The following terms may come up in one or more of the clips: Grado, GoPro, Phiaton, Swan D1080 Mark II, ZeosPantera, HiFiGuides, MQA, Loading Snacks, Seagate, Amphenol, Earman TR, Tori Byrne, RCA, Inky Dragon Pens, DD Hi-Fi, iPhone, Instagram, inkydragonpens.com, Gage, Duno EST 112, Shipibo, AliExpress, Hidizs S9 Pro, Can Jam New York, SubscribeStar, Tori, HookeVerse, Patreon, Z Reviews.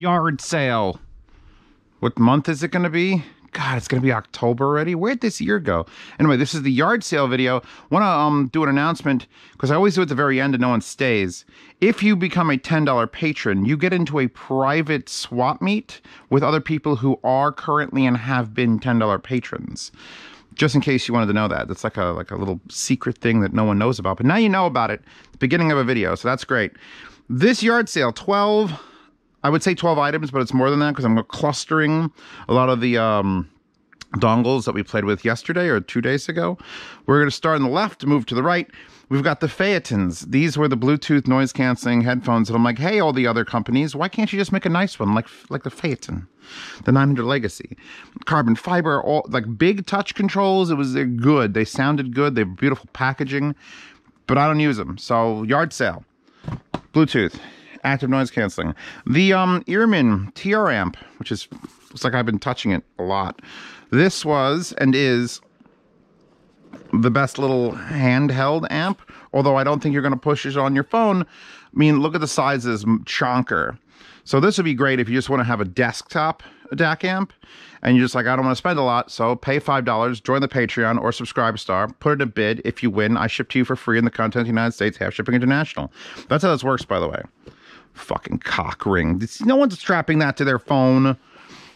Yard sale. What month is it going to be? God, it's going to be October already. Where'd this year go? Anyway, this is the yard sale video. Want to do an announcement, because I always do it at the very end and no one stays. If you become a $10 patron, you get into a private swap meet with other people who are currently and have been $10 patrons. Just in case you wanted to know that. That's like a little secret thing that no one knows about. But now you know about it at the beginning of a video, so that's great. This yard sale, 12... I would say 12 items, but it's more than that because I'm clustering a lot of the dongles that we played with yesterday or 2 days ago. We're going to start on the left, move to the right. We've got the Phiatons. These were the Bluetooth noise-canceling headphones. And I'm like, hey, all the other companies, why can't you just make a nice one like the Phiaton, the 900 Legacy? Carbon fiber, all like big touch controls. It was good. They sounded good. They have beautiful packaging, but I don't use them. So yard sale, Bluetooth. Active noise canceling. The Earman TR amp, which is, looks like I've been touching it a lot. This was and is the best little handheld amp, although I don't think you're going to push it on your phone. I mean, look at the size of this chonker. So this would be great if you just want to have a desktop DAC amp and you're just like, I don't want to spend a lot, so pay $5, join the Patreon or Subscribestar, put in a bid. If you win, I ship to you for free in the continental United States, half shipping international. That's how this works, by the way. Fucking cock ring. No one's strapping that to their phone.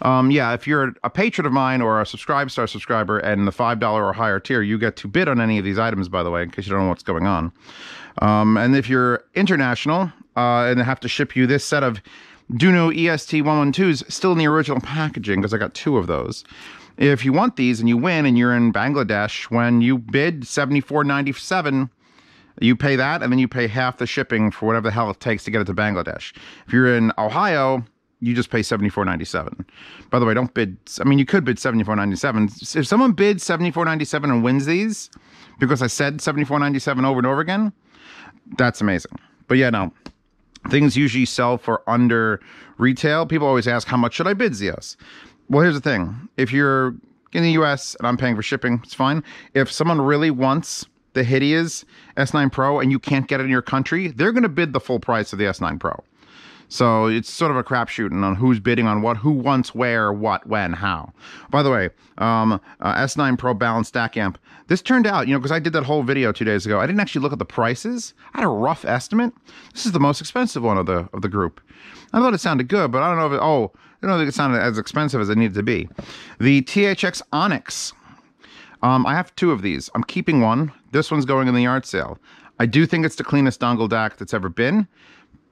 Yeah, if you're a patron of mine or a Subscribestar subscriber and the $5 or higher tier, you get to bid on any of these items, by the way, in case you don't know what's going on. And if you're international and I have to ship you this set of Duno EST 112s, still in the original packaging because I got two of those. If you want these and you win and you're in Bangladesh, when you bid $74.97, you pay that, and then you pay half the shipping for whatever the hell it takes to get it to Bangladesh. If you're in Ohio, you just pay $74.97. By the way, don't bid... I mean, you could bid $74.97. If someone bids $74.97 and wins these, because I said $74.97 over and over again, that's amazing. But yeah, no. Things usually sell for under retail. People always ask, how much should I bid, Zeos? Well, here's the thing. If you're in the US and I'm paying for shipping, it's fine. If someone really wants the Hidizs S9 Pro and you can't get it in your country, they're going to bid the full price of the S9 Pro. So it's sort of a crapshoot on who's bidding on what, who wants where, what, when, how. By the way, S9 Pro balanced DAC amp. This turned out, you know, because I did that whole video 2 days ago. I didn't actually look at the prices. I had a rough estimate. This is the most expensive one of the group. I thought it sounded good, but I don't know if it, oh, I don't think it sounded as expensive as it needed to be. The THX Onyx. I have two of these. I'm keeping one. This one's going in the yard sale. I do think it's the cleanest dongle DAC that's ever been.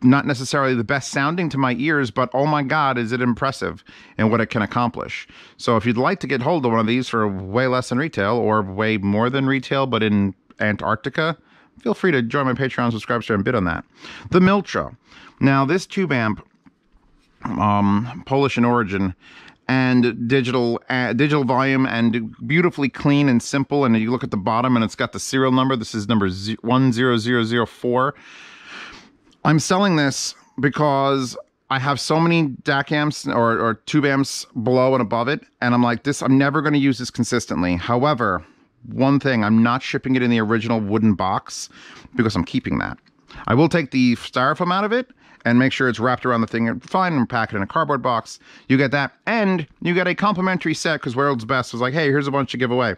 Not necessarily the best sounding to my ears, but oh my God, is it impressive and what it can accomplish. So if you'd like to get hold of one of these for way less than retail or way more than retail, but in Antarctica, feel free to join my Patreon, Subscribestar, and bid on that. The Miltra. Now this tube amp, Polish in origin, and digital volume, and beautifully clean and simple. And you look at the bottom and it's got the serial number. This is number 10004. I'm selling this because I have so many DAC amps or tube amps below and above it. And I'm like, this, I'm never going to use this consistently. However, one thing, I'm not shipping it in the original wooden box because I'm keeping that. I will take the styrofoam out of it and make sure it's wrapped around the thing fine and pack it in a cardboard box. You get that, and you get a complimentary set, because World's Best was like, hey, here's a bunch to give away.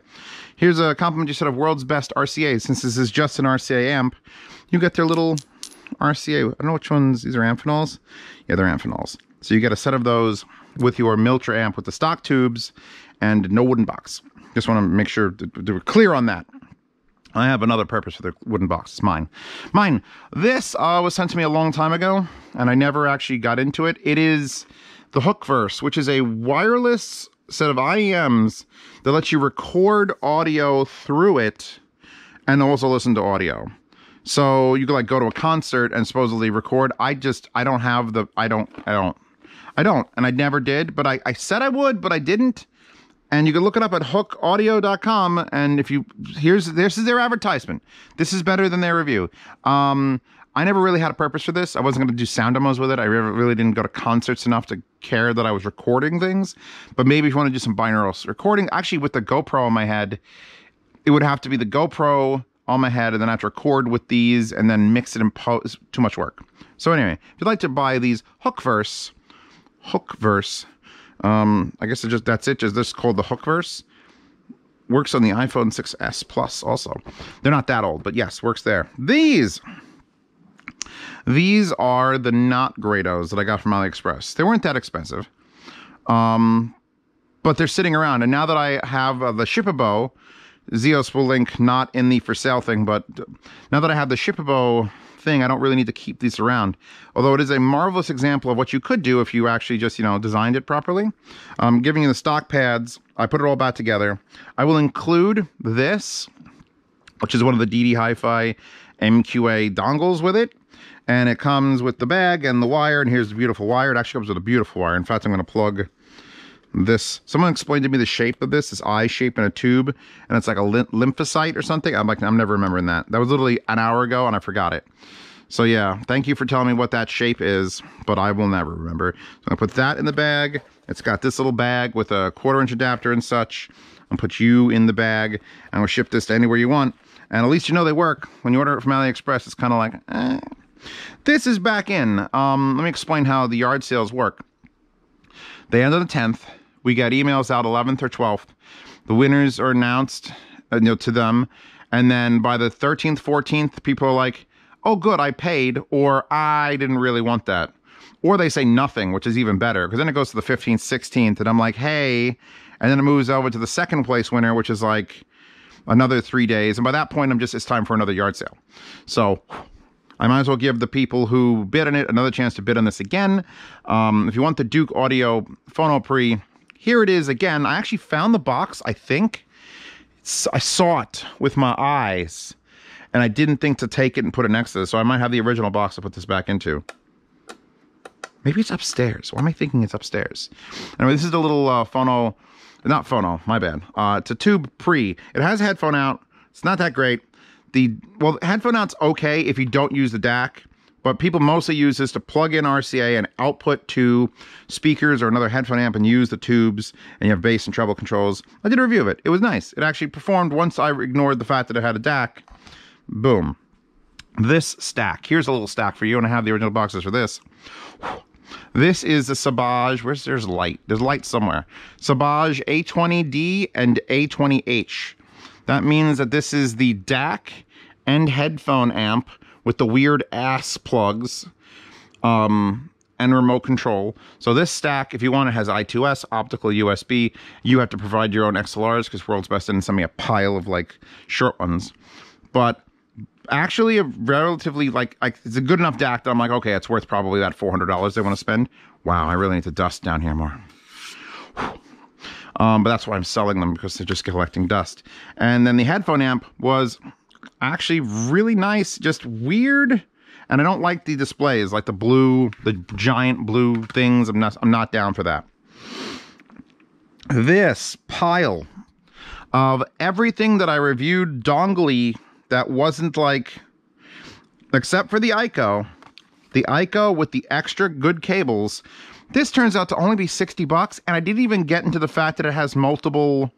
Here's a complimentary set of World's Best RCAs. Since this is just an RCA amp, you get their little RCA. I don't know which ones. These are Amphenols? Yeah, they're Amphenols. So you get a set of those with your Miltra amp with the stock tubes and no wooden box. Just want to make sure that we're clear on that. I have another purpose for the wooden box. It's mine. This was sent to me a long time ago, and I never actually got into it. It is the HookeVerse, which is a wireless set of IEMs that lets you record audio through it and also listen to audio. So you can like go to a concert and supposedly record. I don't, and I never did, but I said I would, but I didn't. And you can look it up at hookaudio.com. And if you, this is their advertisement. This is better than their review. I never really had a purpose for this. I wasn't going to do sound demos with it. I really didn't go to concerts enough to care that I was recording things. But maybe if you want to do some binaural recording, actually with the GoPro on my head, it would have to be the GoPro on my head. And then I have to record with these and then mix it and post. Too much work. So anyway, if you'd like to buy these HookeVerse, HookeVerse. I guess that's it, this is called the HookeVerse. Works on the iPhone 6s Plus also. They're not that old, but yes, works there. These are the not Grados that I got from AliExpress. They weren't that expensive, but they're sitting around. And now that I have the Shipibo, Zeos will link not in the for sale thing, but now that I have the Shipibo thing, I don't really need to keep these around. Although it is a marvelous example of what you could do if you actually just, you know, designed it properly. Giving you the stock pads, I put it all back together. I will include this, which is one of the DD Hi-Fi MQA dongles with it. And it comes with the bag and the wire, and here's the beautiful wire. It actually comes with a beautiful wire. In fact, I'm going to plug this. Someone explained to me the shape of this eye shape in a tube, and it's like a lymphocyte or something. I'm like, I'm never remembering that. That was literally an hour ago, and I forgot it. So yeah, thank you for telling me what that shape is, but I will never remember. So I'm going to put that in the bag. It's got this little bag with a 1/4-inch adapter and such. I'll put you in the bag, and we'll ship this to anywhere you want. And at least you know they work. When you order it from AliExpress, it's kind of like, eh. This is back in. Let me explain how the yard sales work. They end on the 10th. We got emails out 11th or 12th. The winners are announced to them. And then by the 13th, 14th, people are like, oh, good, I paid, or I didn't really want that. Or they say nothing, which is even better, because then it goes to the 15th, 16th, and I'm like, hey. And then it moves over to the second place winner, which is like another 3 days. And by that point, I'm just, it's time for another yard sale. So I might as well give the people who bid on it another chance to bid on this again. If you want the Duke Audio Phono Pre, here it is again. I actually found the box, I think. I saw it with my eyes, and I didn't think to take it and put it next to this, so I might have the original box to put this back into. Maybe it's upstairs. Why am I thinking it's upstairs? Anyway, this is the little phono, not phono, my bad. It's a Tube Pre. It has a headphone out. It's not that great. Well, headphone out's okay if you don't use the DAC, but people mostly use this to plug in RCA and output to speakers or another headphone amp and use the tubes, and you have bass and treble controls. I did a review of it. It was nice. It actually performed once I ignored the fact that it had a DAC. Boom. This stack. Here's a little stack for you, and I have the original boxes for this. This is the Sabaj. Where's there's light? There's light somewhere. Sabaj A20D and A20H. That means that this is the DAC and headphone amp with the weird ass plugs and remote control. So this stack, if you want, it has I2S, optical USB. You have to provide your own XLRs because World's Best didn't send me a pile of like short ones. But actually a relatively like it's a good enough DAC that I'm like, okay, it's worth probably that $400 they want to spend. Wow, I really need to dust down here more. Whew. But that's why I'm selling them, because they're just collecting dust. And then the headphone amp was actually really nice, just weird. And I don't like the displays, like the giant blue things. I'm not down for that. This pile of everything that I reviewed dongly that wasn't like, except for the Ico. The Ico with the extra good cables. This turns out to only be $60, and I didn't even get into the fact that it has multiple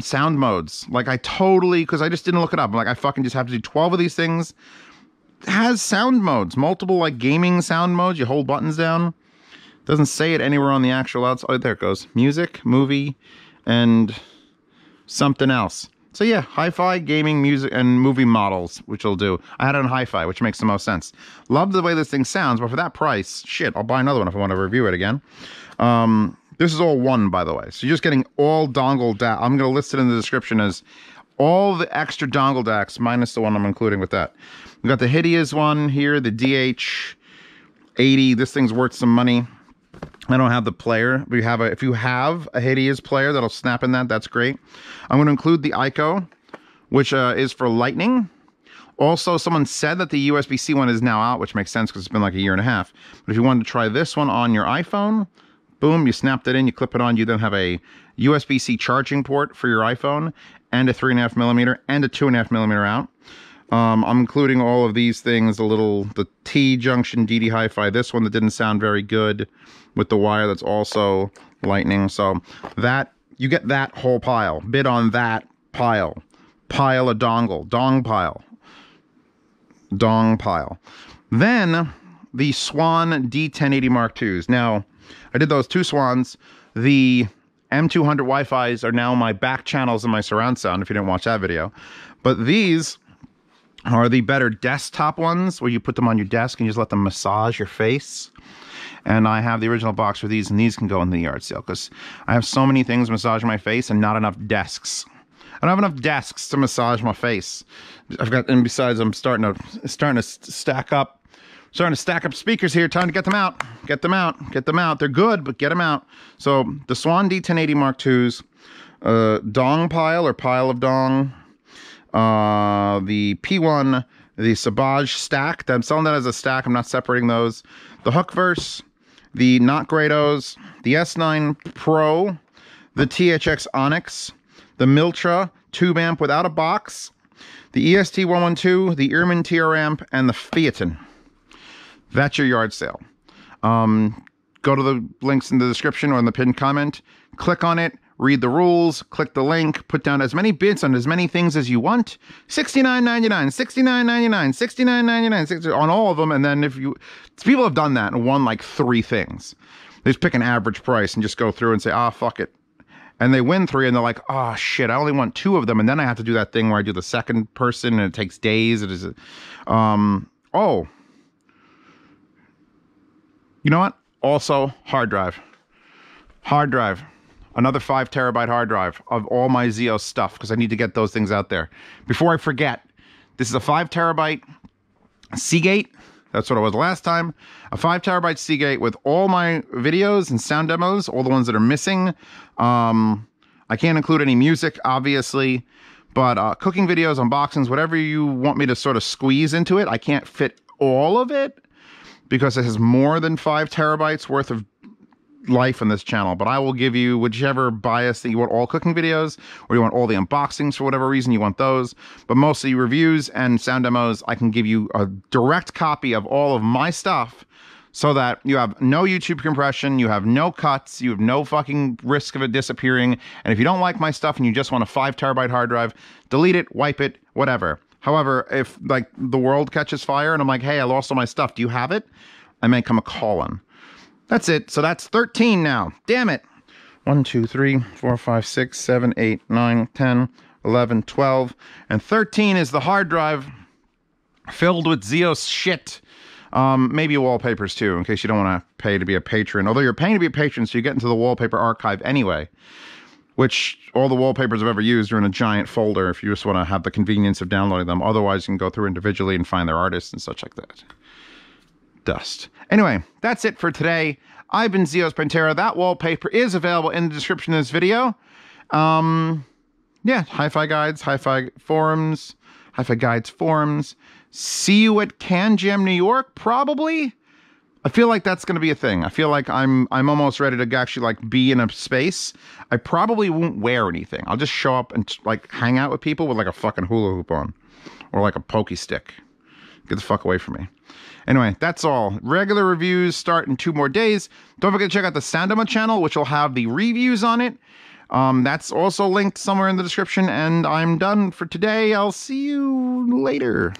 sound modes. Like, I totally, because I just didn't look it up. I'm like, I fucking just have to do 12 of these things. It has sound modes, multiple, like, gaming sound modes. You hold buttons down. Doesn't say it anywhere on the actual outside. Oh, there it goes. Music, movie, and something else. So yeah, hi-fi, gaming, music, and movie models, which will do. I had it on hi-fi, which makes the most sense. Love the way this thing sounds, but for that price, shit, I'll buy another one if I want to review it again. This is all one, by the way. So you're just getting all dongle DAC. I'm going to list it in the description as all the extra dongle DACs, minus the one I'm including with that. We've got the Hidizs one here, the DH80. This thing's worth some money. I don't have the player. If you have a Hidizs player that'll snap in that, that's great. I'm going to include the Ico, which is for lightning. Also, someone said that the USB-C one is now out, which makes sense because it's been like a year and a half. But if you wanted to try this one on your iPhone, boom, you snap that in, you clip it on, you then have a USB-C charging port for your iPhone and a 3.5mm and a 2.5mm out. I'm including all of these things, the T-Junction DD Hi-Fi, this one that didn't sound very good with the wire that's also lightning. So that, you get that whole pile. Bid on that pile. Pile of dongle. Dong pile. Dong pile. Then the Swan D1080 Mark IIs. Now, I did those two Swans. The M200 Wi-Fis are now my back channels and my surround sound, if you didn't watch that video. But these are the better desktop ones, where you put them on your desk and you just let them massage your face. And I have the original box for these, and these can go in the yard sale, because I have so many things massaging my face and not enough desks. I don't have enough desks to massage my face. I've got, and besides, I'm starting to stack up speakers here. Time to get them out. They're good, but get them out. So the Swan D1080 Mark IIs, Dong Pile or Pile of Dong, the P1, the Sabaj Stack. I'm selling that as a stack. I'm not separating those. The HookeVerse, the Not Grados, the S9 Pro, the THX Onyx, the Miltra Tube amp without a box, the EST 112, the Earman TR amp, and the Phiaton. That's your yard sale. Go to the links in the description or in the pinned comment. Click on it, read the rules, click the link, put down as many bids on as many things as you want. $69.99, $69.99, $69.99 on all of them. And then if you, people have done that and won like three things. They just pick an average price and just go through and say, ah, fuck it. And they win three, and they're like, oh, shit, I only want two of them. And then I have to do that thing where I do the second person, and it takes days. It is, oh, you know what? Also, hard drive. Hard drive. Another 5 terabyte hard drive of all my Zeos stuff, because I need to get those things out there. Before I forget, this is a 5 terabyte Seagate. That's what it was last time. A 5 terabyte Seagate with all my videos and sound demos, all the ones that are missing. I can't include any music, obviously, but cooking videos, unboxings, whatever you want me to sort of squeeze into it. I can't fit all of it because it has more than 5 terabytes worth of life on this channel, but I will give you whichever bias that you want. All cooking videos, or you want all the unboxings for whatever reason you want those, but mostly reviews and sound demos. I can give you a direct copy of all of my stuff so that you have no YouTube compression, you have no cuts, you have no fucking risk of it disappearing. And if you don't like my stuff and you just want a 5 terabyte hard drive, delete it, wipe it, whatever. However, if like the world catches fire and I'm like, hey, I lost all my stuff, do you have it? I may come a callin'. That's it. So that's 13 now. Damn it. 1, 2, 3, 4, 5, 6, 7, 8, 9, 10, 11, 12. And 13 is the hard drive filled with Zeos shit. Maybe wallpapers too, in case you don't want to pay to be a patron. Although you're paying to be a patron, so you get into the wallpaper archive anyway. Which all the wallpapers I've ever used are in a giant folder if you just want to have the convenience of downloading them. Otherwise, you can go through individually and find their artists and such like that. Dust. Anyway, that's it for today. I've been ZeosPantera. That wallpaper is available in the description of this video. Yeah, hi-fi guides, hi-fi forums, hi-fi guides forums. See you at Can Jam New York, probably. I feel like that's going to be a thing. I feel like I'm almost ready to actually like be in a space. I probably won't wear anything. I'll just show up and like hang out with people with like a fucking hula hoop on, or like a pokey stick. Get the fuck away from me. Anyway, that's all. Regular reviews start in 2 more days. Don't forget to check out the Sound Demo channel, which will have the reviews on it. That's also linked somewhere in the description. And I'm done for today. I'll see you later.